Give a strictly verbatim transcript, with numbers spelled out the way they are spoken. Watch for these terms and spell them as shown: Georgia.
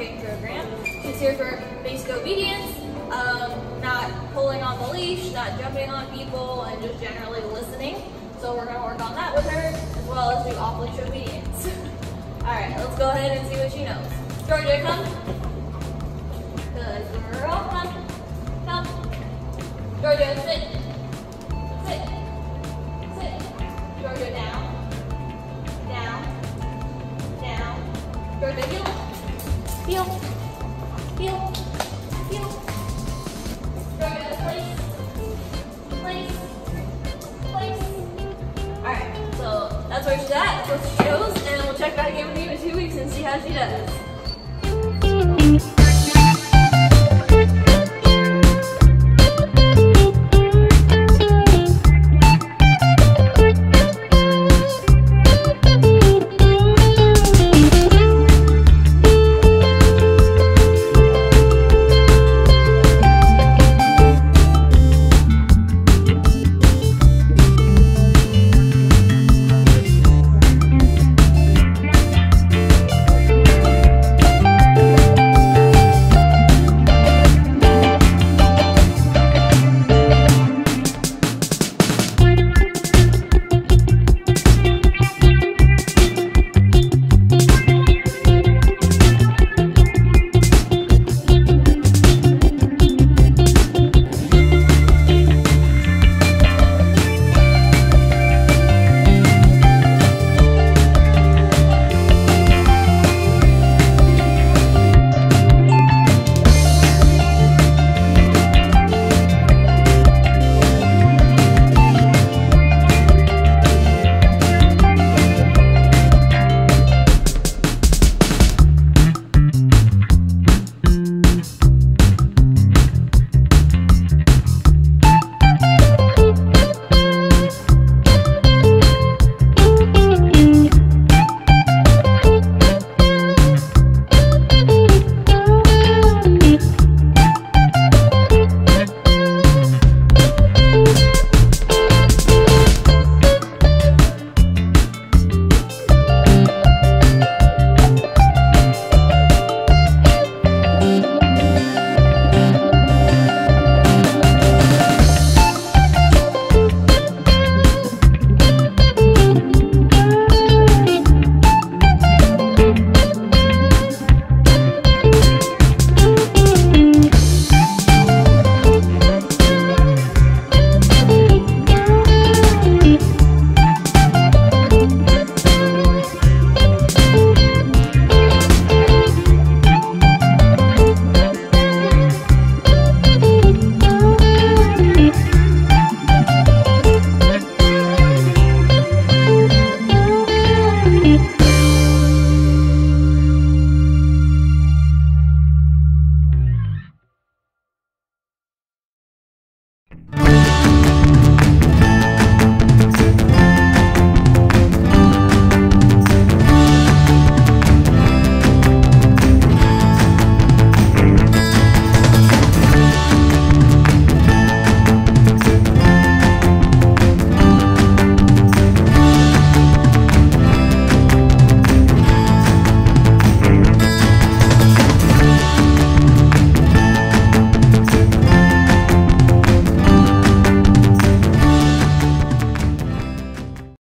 training program. She's here for basic obedience, um, not pulling on the leash, not jumping on people, and just generally listening. So we're gonna work on that with her, as well as do off leash obedience. All right, let's go ahead and see what she knows. Georgia, come. Good girl, come, come. Georgia, sit, sit, sit. Georgia, down, down, down. Georgia, heel, heel, heel, heel. Georgia, place, place, place. All right, so that's where she's at, that's what she shows, and we'll check back in with you in two weeks and see how she does.